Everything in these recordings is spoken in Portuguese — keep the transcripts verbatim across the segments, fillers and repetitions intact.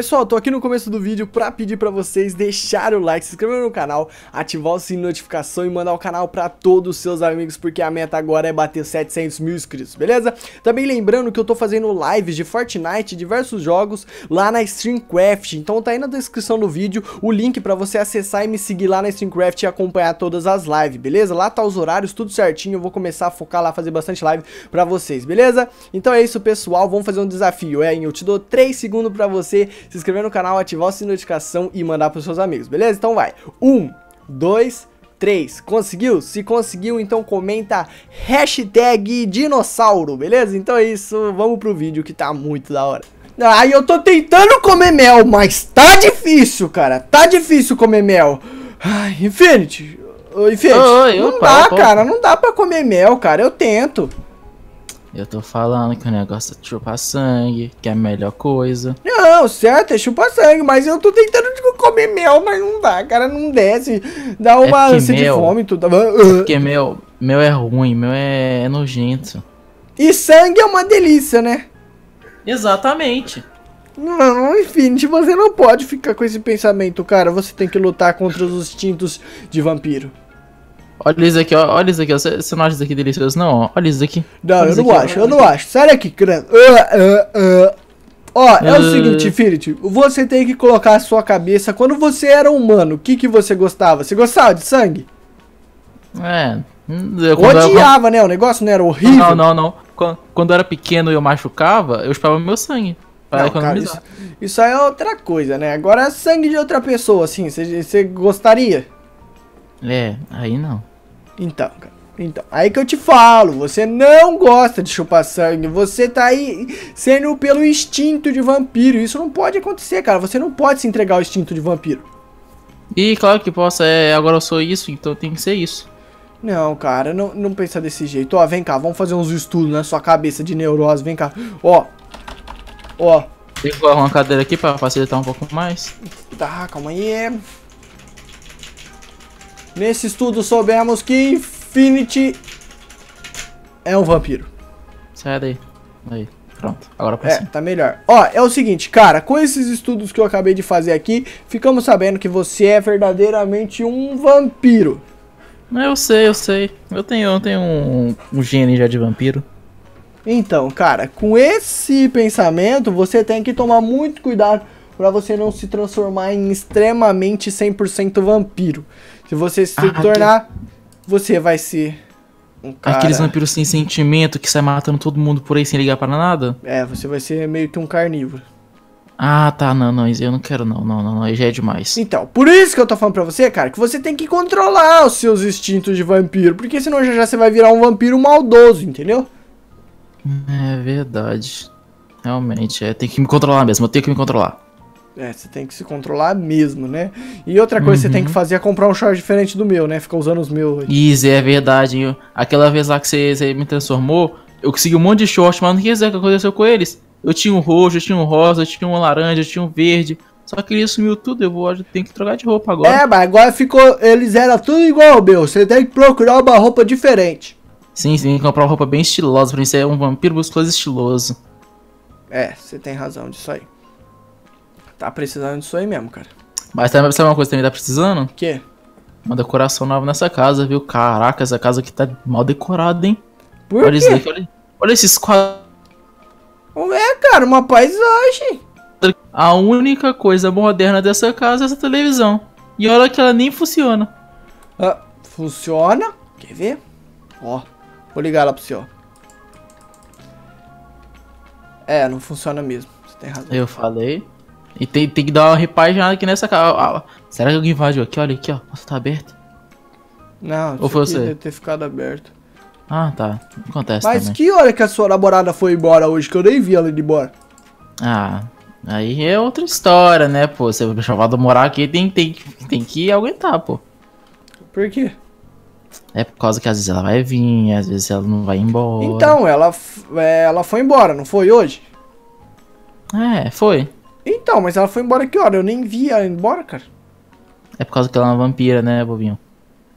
Pessoal, tô aqui no começo do vídeo pra pedir pra vocês deixarem o like, se inscrever no canal, ativar o sininho de notificação e mandar o canal pra todos os seus amigos, porque a meta agora é bater setecentos mil inscritos, beleza? Também lembrando que eu tô fazendo lives de Fortnite, diversos jogos, lá na StreamCraft, então tá aí na descrição do vídeo o link pra você acessar e me seguir lá na StreamCraft e acompanhar todas as lives, beleza? Lá tá os horários, tudo certinho, eu vou começar a focar lá, fazer bastante live pra vocês, beleza? Então é isso, pessoal, vamos fazer um desafio, é, eu te dou três segundos pra você se inscrever no canal, ativar o sininho de notificação e mandar pros seus amigos, beleza? Então vai, um, dois, três, conseguiu? Se conseguiu, então comenta hashtag dinossauro, beleza? Então é isso, vamos pro vídeo que tá muito da hora. Ai, eu tô tentando comer mel, mas tá difícil, cara, tá difícil comer mel. Ai, Infinity, Infinity, Oi, não opa, dá, opa. cara, não dá pra comer mel, cara, eu tento. Eu tô falando que o negócio é chupar sangue, que é a melhor coisa. Não, certo, é chupar sangue, mas eu tô tentando comer mel, mas não dá, cara, não desce. Dá uma é ânsia mel, de fome, tudo. É porque mel, mel é ruim, mel é nojento. E sangue é uma delícia, né? Exatamente. Não, Infinity, você não pode ficar com esse pensamento, cara. Você tem que lutar contra os instintos de vampiro. Olha isso aqui, olha isso aqui, você não acha isso aqui delicioso, não? Olha isso aqui. Não, eu não acho, eu não acho. Sério aqui, cara. Uh, uh, uh. Ó, é uh. o seguinte, Infinity, você tem que colocar a sua cabeça. Quando você era humano, o que que você gostava? Você gostava de sangue? É. Eu odiava, eu... né? O negócio não era horrível? Não, não, não. Quando, quando eu era pequeno e eu machucava, eu chupava meu sangue. Não, cara, isso, isso aí é outra coisa, né? Agora é sangue de outra pessoa, assim, você gostaria? É, aí não. Então, cara, então, aí que eu te falo, você não gosta de chupar sangue, você tá aí sendo pelo instinto de vampiro, isso não pode acontecer, cara, você não pode se entregar ao instinto de vampiro. E claro que posso, é, agora eu sou isso, então tem que ser isso. Não, cara, não, não pensa desse jeito, ó, vem cá, vamos fazer uns estudos na sua cabeça de neurose, vem cá, ó, ó. Tem que colocar uma cadeira aqui pra facilitar um pouco mais. Tá, calma aí. Nesse estudo soubemos que Infinity é um vampiro. Sai daí. Aí, pronto. Agora pra cima. É, tá melhor. Ó, é o seguinte, cara, com esses estudos que eu acabei de fazer aqui, ficamos sabendo que você é verdadeiramente um vampiro. Eu sei, eu sei. Eu tenho, eu tenho um, um gene já de vampiro. Então, cara, com esse pensamento, você tem que tomar muito cuidado pra você não se transformar em extremamente cem por cento vampiro. Se você se ah, tornar, que... você vai ser um cara... Aqueles vampiros sem sentimento que sai matando todo mundo por aí sem ligar pra nada? É, você vai ser meio que um carnívoro. Ah, tá, não, não, eu não quero não, não, não, não, já é demais. Então, por isso que eu tô falando pra você, cara, que você tem que controlar os seus instintos de vampiro, porque senão já já você vai virar um vampiro maldoso, entendeu? É verdade, realmente, é, tem que me controlar mesmo, eu tenho que me controlar. É, você tem que se controlar mesmo, né? E outra coisa uhum. que você tem que fazer é comprar um short diferente do meu, né? Ficar usando os meus. Isso, é verdade. Eu, aquela vez lá que você, você me transformou, eu consegui um monte de short, mas não quer dizer o que aconteceu com eles. Eu tinha um roxo, eu tinha um rosa, eu tinha um laranja, eu tinha um verde. Só que ele sumiu tudo, eu vou ter que trocar de roupa agora. É, mas agora ficou, eles eram tudo igual ao meu. Você tem que procurar uma roupa diferente. Sim, você tem que comprar uma roupa bem estilosa pra mim. Você é um vampiro musculoso estiloso. É, você tem razão disso aí. Tá precisando disso aí mesmo, cara. Mas sabe uma coisa que também tá precisando? O quê? Uma decoração nova nessa casa, viu? Caraca, essa casa aqui tá mal decorada, hein? Por olha quê? Isso aqui, olha, olha esses quadros. É, cara, uma paisagem. A única coisa moderna dessa casa é essa televisão. E olha que ela nem funciona. Ah, funciona? Quer ver? Ó, vou ligar ela pro senhor. É, não funciona mesmo. Você tem razão. Eu falei. E tem, tem que dar uma repaginada aqui nessa casa. Será que alguém invadiu aqui? Olha aqui, ó. Nossa, tá aberto? Não, ou foi você? Deve ter ficado aberto. Ah, tá. Acontece. Mas também. Que hora que a sua namorada foi embora hoje? Que eu nem vi ela indo embora. Ah, aí é outra história, né, pô? Você vai chamar de morar aqui, tem, tem, tem que aguentar, pô. Por quê? É por causa que às vezes ela vai vir, às vezes ela não vai embora. Então, ela, ela foi embora, não foi hoje? É, foi. Então, mas ela foi embora que hora? Eu nem vi ela embora, cara. É por causa que ela é uma vampira, né, bobinho?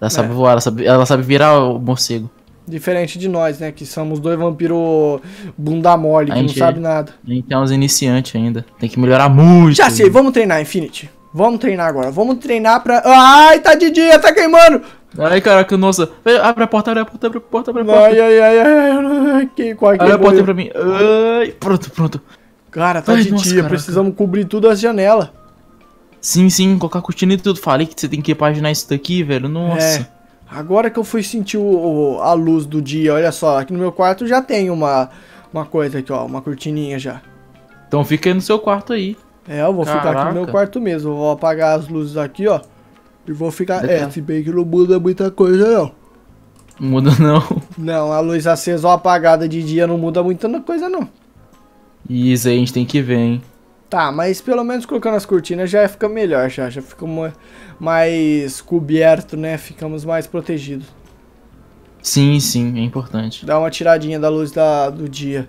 Ela sabe é. voar, ela sabe, ela sabe virar o morcego. Diferente de nós, né? Que somos dois vampiros bunda mole, que gente, não sabe nada. A gente é uns iniciantes ainda. Tem que melhorar muito. Já sei, vamos treinar, Infinity. Vamos treinar agora. Vamos treinar pra... Ai, tá de dia, tá queimando! Ai, caraca, nossa. Abre a porta, abre a porta, abre a porta, abre a porta. Ai, ai, ai, ai, ai. Que, qual que abre a porta pra mim. Ai, pronto, pronto. Cara, tá ai, de nossa, dia. Caraca. Precisamos cobrir tudo as janelas. Sim, sim, colocar cortina e tudo. Falei que você tem que paginar isso daqui, velho. Nossa. É. Agora que eu fui sentir o, o, a luz do dia, olha só, aqui no meu quarto já tem uma, uma coisa aqui, ó, uma cortininha já. Então fica aí no seu quarto aí. É, eu vou Caraca. ficar aqui no meu quarto mesmo, eu vou apagar as luzes aqui, ó, e vou ficar... É, é se bem que não muda muita coisa, não. Muda não. Não, a luz acesa ou apagada de dia não muda muita coisa, não. Isso aí, a gente tem que ver, hein. Tá, mas pelo menos colocando as cortinas já fica melhor, já, já fica mais coberto, né? Ficamos mais protegidos. Sim, sim, é importante. Dá uma tiradinha da luz da, do dia.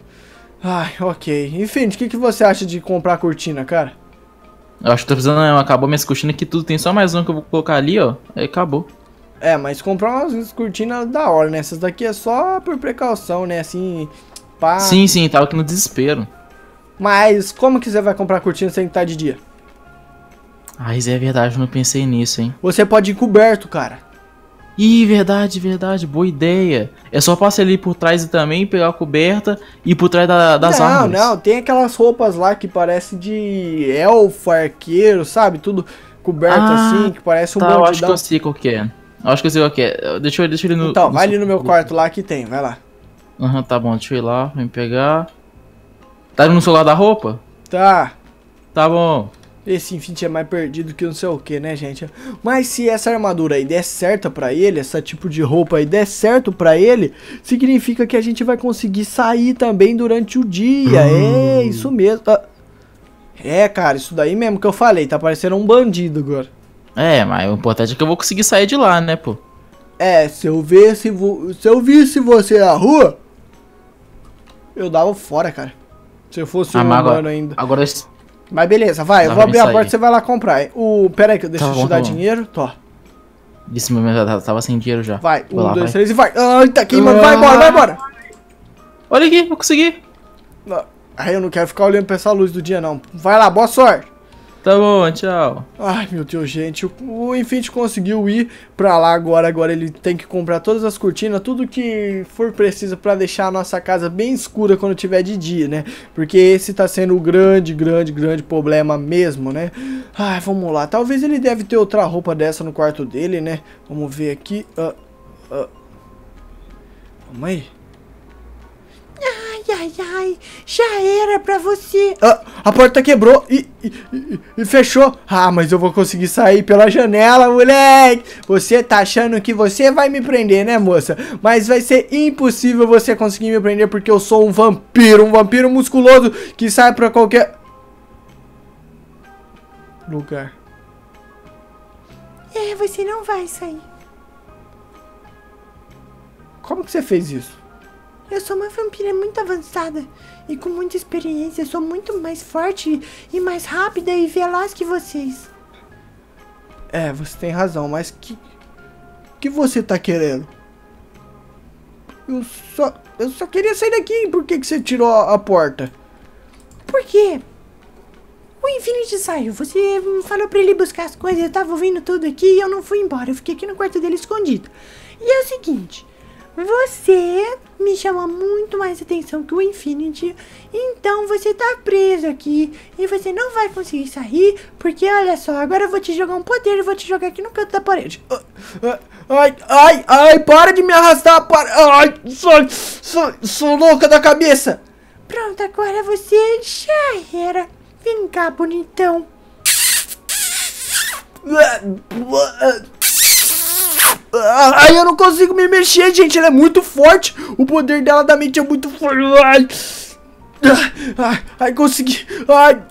Ai, ok. Enfim, o que, que você acha de comprar cortina, cara? Eu acho que tô precisando, não, acabou minhas cortinas aqui tudo, tem só mais uma que eu vou colocar ali, ó, aí acabou. É, mas comprar umas cortinas da hora, né? Essas daqui é só por precaução, né? Assim, pá... Sim, sim, tava aqui no desespero. Mas como que você vai comprar cortina sem estar de dia? Ah, isso é verdade, eu não pensei nisso, hein. Você pode ir coberto, cara. Ih, verdade, verdade, boa ideia. É só passar ali por trás também, pegar a coberta e ir por trás da, das não, árvores. Não, não, tem aquelas roupas lá que parece de elfo, arqueiro, sabe? Tudo coberto ah, assim, que parece um tá, eu acho que eu sei qual que é. Eu acho que eu sei qual que é. Deixa eu, deixa eu ir no... Então, no... vai ali no meu quarto lá que tem, vai lá. Aham, uhum, tá bom, deixa eu ir lá, vem pegar... Tá no celular da roupa? Tá. Tá bom. Esse Infinity é mais perdido que não sei o que, né, gente? Mas se essa armadura aí der certo pra ele, esse tipo de roupa aí der certo pra ele, significa que a gente vai conseguir sair também durante o dia. Hum. É, isso mesmo. É, cara, isso daí mesmo que eu falei. Tá parecendo um bandido agora. É, mas o importante é que eu vou conseguir sair de lá, né, pô? É, se eu ver se, vo... se eu visse você na rua, eu dava fora, cara. Se eu fosse ah, um agora, humano ainda. Agora... Mas beleza, vai. Eu vou abrir a porta e você vai lá comprar. O... Pera aí que eu deixo tá bom, te dar tá dinheiro. Tô. Disse meu mesmo, tava sem dinheiro já. Vai. Vou um, lá, dois, vai. três e vai. Ai, tá aqui, mano. Vai embora, vai embora. Olha aqui, eu consegui. Ai, eu não quero ficar olhando pra essa luz do dia, não. Vai lá, boa sorte. Tá bom, tchau. Ai, meu Deus, gente. O Infinity conseguiu ir pra lá agora. Agora ele tem que comprar todas as cortinas, tudo que for preciso pra deixar a nossa casa bem escura quando tiver de dia, né? Porque esse tá sendo o grande, grande, grande problema mesmo, né? Ai, vamos lá. Talvez ele deve ter outra roupa dessa no quarto dele, né? Vamos ver aqui. Uh, uh. Vamos aí. Ai, ai, ai, já era pra você. Ah, a porta quebrou e, e, e, e fechou. Ah, mas eu vou conseguir sair pela janela, moleque. Você tá achando que você vai me prender, né, moça? Mas vai ser impossível você conseguir me prender, porque eu sou um vampiro, um vampiro musculoso que sai pra qualquer lugar. É, você não vai sair. Como que você fez isso? Eu sou uma vampira muito avançada e com muita experiência. Eu sou muito mais forte e mais rápida e veloz que vocês. É, você tem razão, mas que... que você tá querendo? Eu só... eu só queria sair daqui. Por que que você tirou a porta? Por quê? O Infinity saiu. Você falou pra ele buscar as coisas. Eu tava ouvindo tudo aqui e eu não fui embora. Eu fiquei aqui no quarto dele escondido. E é o seguinte... Você me chama muito mais atenção que o Infinity, então você tá preso aqui e você não vai conseguir sair, porque olha só, agora eu vou te jogar um poder e vou te jogar aqui no canto da parede. Ai, ai, ai, para de me arrastar, para, ai, sou, sou, sou louca da cabeça. Pronto, agora você já era, vem cá, bonitão. Ai, eu não consigo me mexer, gente. Ela é muito forte. O poder dela da mente é muito forte. Ai, ai, ai, consegui. Ai,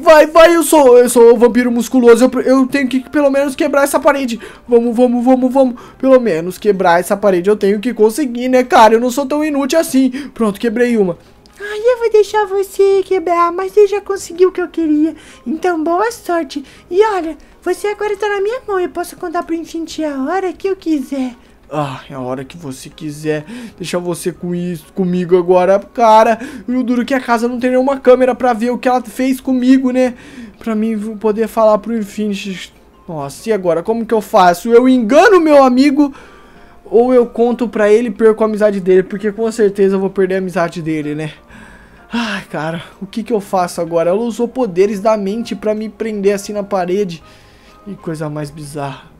vai, vai. Eu sou, eu sou um vampiro musculoso. Eu, eu tenho que pelo menos quebrar essa parede. Vamos, vamos, vamos, vamos. Pelo menos quebrar essa parede eu tenho que conseguir, né, cara? Eu não sou tão inútil assim. Pronto, quebrei uma. Ai, eu vou deixar você quebrar, mas você já conseguiu o que eu queria. Então, boa sorte. E olha, você agora tá na minha mão. Eu posso contar pro Infinity a hora que eu quiser. Ah, é a hora que você quiser. Deixa você com isso, comigo agora. Cara, o duro que a casa não tem nenhuma câmera pra ver o que ela fez comigo, né? Pra mim poder falar pro Infinity. Nossa, e agora? Como que eu faço? Eu engano meu amigo ou eu conto pra ele e perco a amizade dele? Porque com certeza eu vou perder a amizade dele, né? Ai, cara, o que que eu faço agora? Ela usou poderes da mente pra me prender assim na parede. Que coisa mais bizarra.